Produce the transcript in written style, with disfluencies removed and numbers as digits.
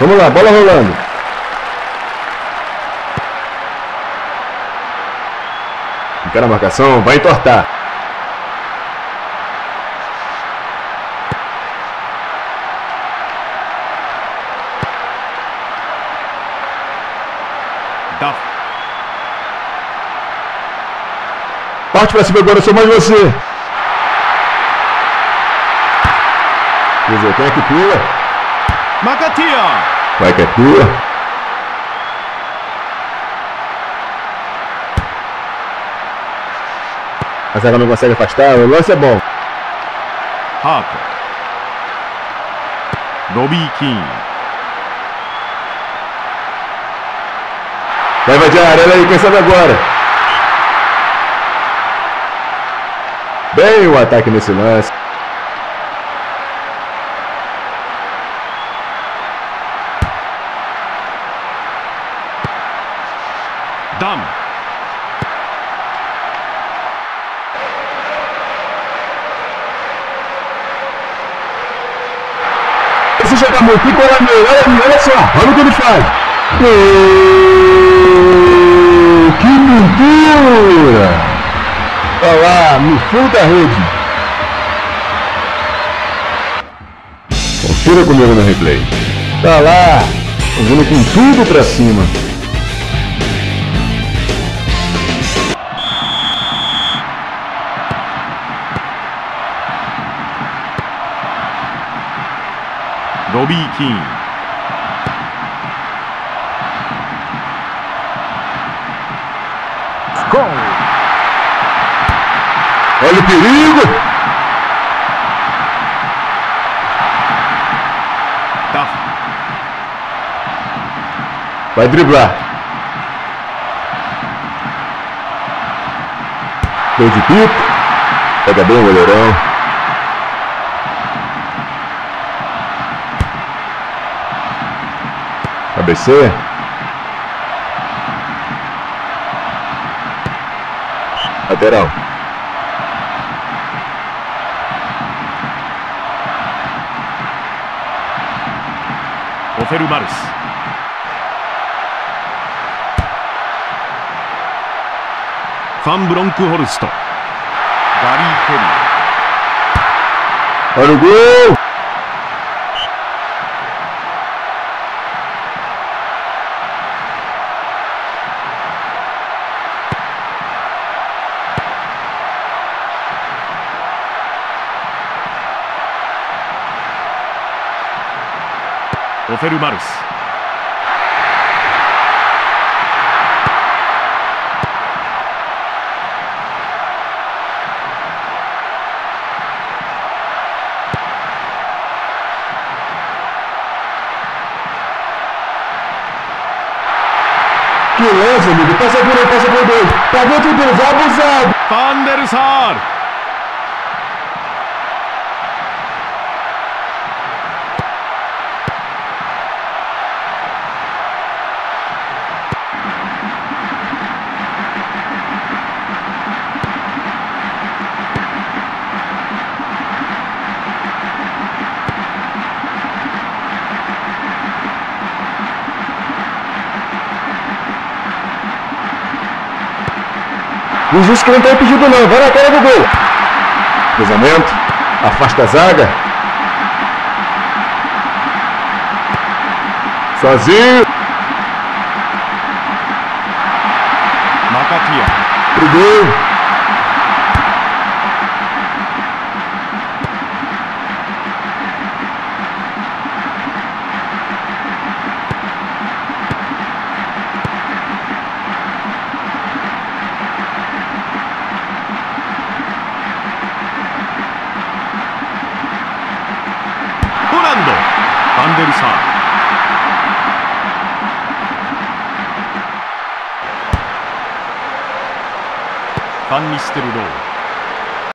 Vamos lá, bola rolando. Fica na marcação, vai entortar. Parte pra cima agora, eu sou mais você. Pois é, quem é que pula? Makatia. Vai que é tua. A zaga não consegue afastar. O lance é bom. Rato. Bobby King. Vai vadiar. Olha aí, quem sabe agora. Bem o ataque nesse lance. Se jogar muito, que bola, meu, olha só, olha o que ele faz. Gol! Que pintura! Olha lá, no fundo da rede. Confira comigo no replay. Tá lá, jogando com tudo pra cima. Bobby King. Gol! Olha o perigo! Tá. Vai driblar. Deu de pico. Pega bem o goleirão. ABC. Lateral. Ofer Baris. Fan Bronckhorst. Gary Kelly. Olha o gol! Ofer Baris. Que lance, amigo. Passa por aí. Tá dentro deles, abusado. Van der Saar. O juiz que não está impedido não, vai na cara do gol. Cruzamento, afasta a zaga. Sozinho. Makatia. Pro gol. Van der Saar. Van Nistelrooy.